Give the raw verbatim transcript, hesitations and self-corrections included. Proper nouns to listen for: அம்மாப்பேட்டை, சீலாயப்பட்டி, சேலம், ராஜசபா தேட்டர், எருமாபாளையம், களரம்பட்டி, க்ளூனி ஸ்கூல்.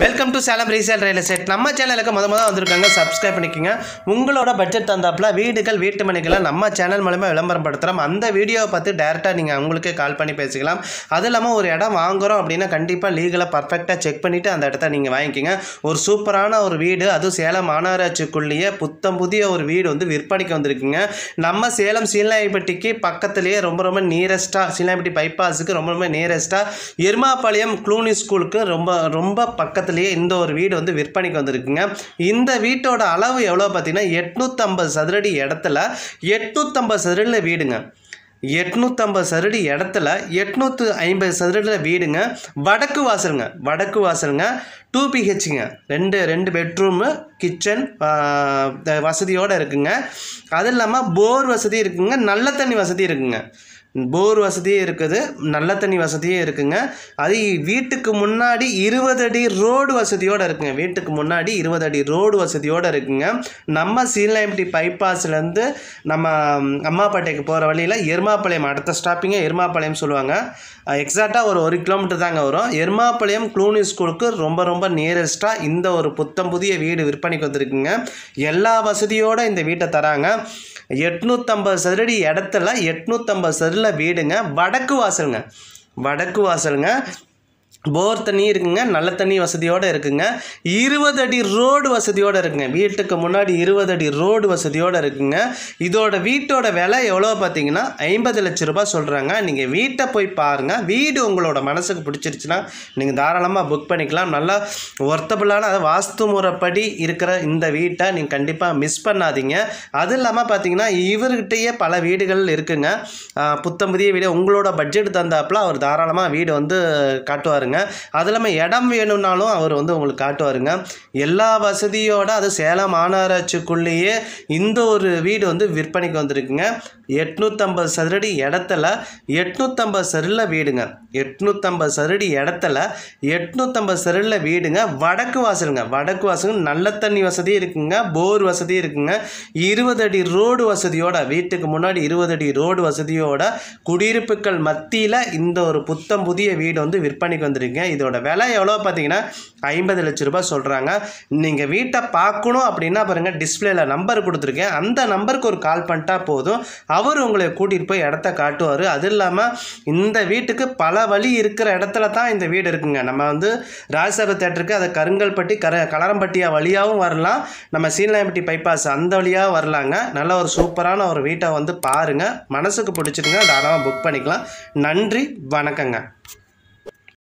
Welcome to சேலம் resale real estate. நம்ம சேனலுக்கு முத முத வந்திருக்காங்க, சப்ஸ்கிரைப் பண்ணிக்கோங்க. உங்களோட பட்ஜெட் தந்தாப்புல வீடுகள் வீட்டு மனைகள் நம்ம சேனல் மூலமா விளம்பரம் படுத்துறோம். அந்த வீடியோவை பார்த்து டேரெக்டாக நீங்கள் அவங்களுக்கு கால் பண்ணி பேசிக்கலாம். அது இல்லாமல் ஒரு இடம் வாங்குகிறோம் அப்படின்னா கண்டிப்பாக லீகலாக பர்ஃபெக்டாக செக் பண்ணிவிட்டு அந்த இடத்த நீங்கள் வாங்கிக்கிங்க. ஒரு சூப்பரான ஒரு வீடு, அதுவும் சேலம் மாநகராட்சிக்குள்ளேயே புத்தம் புதிய ஒரு வீடு வந்து விற்பனைக்கு வந்திருக்குங்க. நம்ம சேலம் சீலாயப்பட்டிக்கு பக்கத்துலேயே ரொம்ப ரொம்ப நியரஸ்ட்டாக, சீலாயப்பட்டி பைபாஸுக்கு ரொம்ப ரொம்ப நியரஸ்ட்டாக, எருமாபாளையம் க்ளூனி ஸ்கூலுக்கு ரொம்ப ரொம்ப பக்கத்துலேயே இந்த ஒரு வீடு வந்து விற்பனைக்கு வந்திருக்குங்க. இந்த வீட்டோட அளவு எவ்வளோ பார்த்தீங்கன்னா எட்நூற்றம்பது சதுரடி இடத்துல எட்நூற்றம்பது சதுரடியில் வீடுங்க. எட்நூற்றம்பது சதுரடி இடத்துல எட்நூற்று ஐம்பது சதுரடியில் வீடுங்க. வடக்கு வாசலுங்க, வடக்கு வாசலுங்க, டூ பிஹெச்சுங்க, ரெண்டு ரெண்டு பெட்ரூமு கிச்சன் வசதியோடு இருக்குங்க. அது இல்லாமல் போர் வசதி இருக்குங்க, நல்ல தண்ணி வசதி இருக்குங்க, போர் வசதியும் இருக்குது, நல்ல தண்ணி வசதியும் இருக்குங்க. அது வீட்டுக்கு முன்னாடி இருபது அடி ரோடு வசதியோடு இருக்குங்க. வீட்டுக்கு முன்னாடி இருபது அடி ரோடு வசதியோடு இருக்குங்க. நம்ம சீலாயப்பட்டி பைபாஸ்லேருந்து நம்ம அம்மாப்பேட்டைக்கு போகிற வழியில் எருமாபாளையம் அடுத்த ஸ்டாப்பிங்க எருமாபாளையம் சொல்லுவாங்க. எக்ஸாக்டாக ஒரு ஒரு கிலோமீட்டர் தாங்க வரும். எருமாபாளையம் க்ளூனி ஸ்கூலுக்கு ரொம்ப ரொம்ப நியரஸ்ட்டாக இந்த ஒரு புத்தம் புதிய வீடு விற்பனைக்கு வந்துருக்குங்க. எல்லா வசதியோடு இந்த வீட்டை தராங்க. எட்நூற்றம்பது சதுரடி இடத்துல எட்நூற்றம்பது சதுரில் வீடுங்க. வடக்கு வாசலுங்க, வடக்கு வாசலுங்க, போர் தண்ணி இருக்குங்க, நல்ல தண்ணி வசதியோடு இருக்குங்க. இருபது அடி ரோடு வசதியோடு இருக்குங்க. வீட்டுக்கு முன்னாடி இருபது அடி ரோடு வசதியோடு இருக்குங்க. இதோட வீட்டோட விலை எவ்வளோ பார்த்தீங்கன்னா ஐம்பது லட்ச ரூபாய் சொல்கிறாங்க. நீங்கள் வீட்டை போய் பாருங்கள். வீடு உங்களோட மனசுக்கு பிடிச்சிருச்சுன்னா நீங்கள் தாராளமாக புக் பண்ணிக்கலாம். நல்லா ஒர்த்தபுளான அது வாஸ்து முறைப்படி இருக்கிற இந்த வீட்டை நீங்கள் கண்டிப்பாக மிஸ் பண்ணாதீங்க. அது இல்லாமல் பார்த்தீங்கன்னா இவர்கிட்டயே பல வீடுகள் இருக்குங்க. புத்தம் புதிய வீடு உங்களோட பட்ஜெட் தந்தாப்புல அவர் தாராளமாக வீடு வந்து காட்டுவாருங்க. அது இல்லாமல் இடம் வேணும்னாலும் அவர் வந்து உங்களுக்கு காட்டுவாருங்க. எல்லா வசதியோட அது சேலம் மாநகராட்சிக்குள்ளேயே இந்த ஒரு வீடு வந்து விற்பனைக்கு வந்திருக்குங்க. எட்நூற்றம்பது சதுரடி இடத்துல எட்நூற்றம்பது சதுரில் வீடுங்க. எட்நூற்றம்பது சதுரடி இடத்துல எட்நூற்றம்பது சதுரில் வீடுங்க. வடக்கு வாசலுங்க, வடக்கு வாசலுங்க, நல்ல தண்ணி வசதி இருக்குங்க, போர் வசதி இருக்குங்க. இருபது அடி ரோடு வசதியோட வீட்டுக்கு முன்னாடி இருபது அடி ரோடு வசதியோட குடியிருப்புகள் மத்தியில் இந்த ஒரு புத்தம் புதிய வீடு வந்து விற்பனைக்கு வந்திருக்கு. இதோட விலை எவ்வளோ பார்த்தீங்கன்னா ஐம்பது லட்சம் ரூபாய் சொல்கிறாங்க. நீங்கள் வீட்டை பார்க்கணும் அப்படின்னா பாருங்கள், டிஸ்பிளேல நம்பர் கொடுத்துருக்கேன். அந்த நம்பருக்கு ஒரு கால் பண்ணிட்டா போதும், அவர் உங்களை கூட்டிகிட்டு போய் இடத்த காட்டுவார். அது இல்லாமல் இந்த வீட்டுக்கு பல வழி இருக்கிற இடத்துல தான் இந்த வீடு இருக்குங்க. நம்ம வந்து ராஜசபா தேட்டருக்கு அதை கருங்கல்பட்டி கர களரம்பட்டியா வழியாகவும் வரலாம், நம்ம சீலாயப்பட்டி பைபாஸ் அந்த வழியாகவும் வரலாங்க. நல்ல ஒரு சூப்பரான ஒரு வீட்டை வந்து பாருங்கள். மனசுக்கு பிடிச்சிருங்க, தாராளமாக புக் பண்ணிக்கலாம். நன்றி, வணக்கங்க.